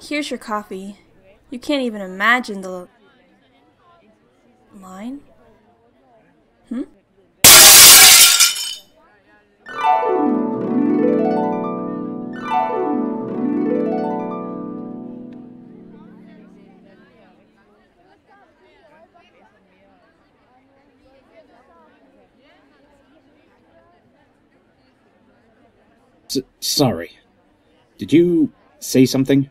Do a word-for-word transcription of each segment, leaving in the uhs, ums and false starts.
Here's your coffee. You can't even imagine the lo- line? Hmm? S- sorry. Did you say something?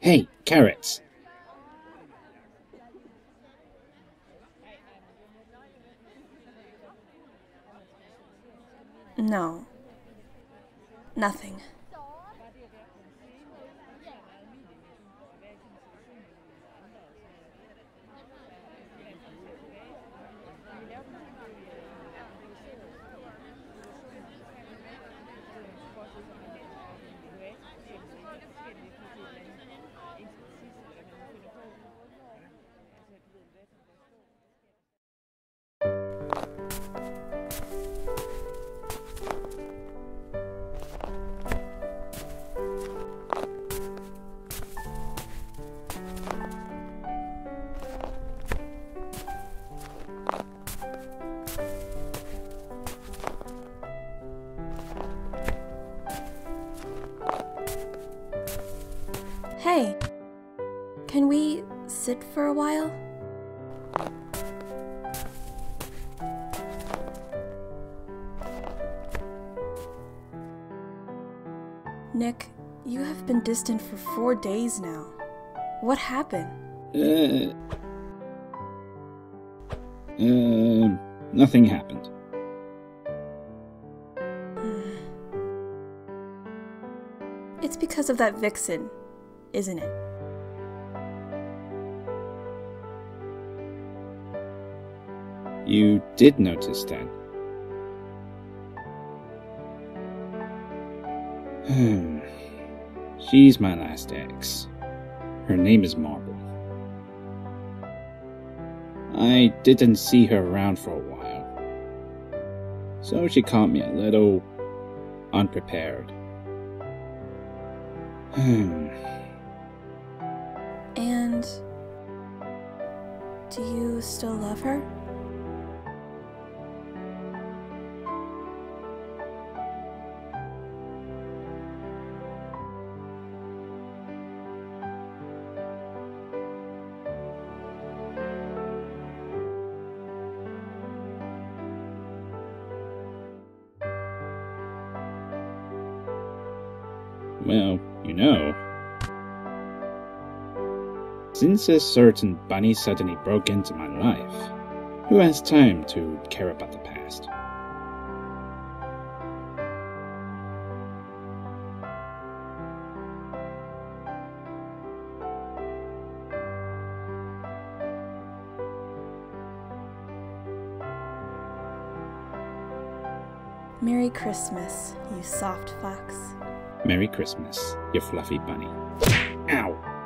Hey, carrots. No. Nothing. Hey, can we sit for a while? Nick, you have been distant for four days now. What happened? Uh, uh, nothing happened. It's because of that vixen, isn't it? You did notice then. Hmm. She's my last ex. Her name is Marble. I didn't see her around for a while, so she caught me a little unprepared. Hmm. And do you still love her? Well, you know, since a certain bunny suddenly broke into my life, who has time to care about the past? Merry Christmas, you soft fox. Merry Christmas, you fluffy bunny. Ow!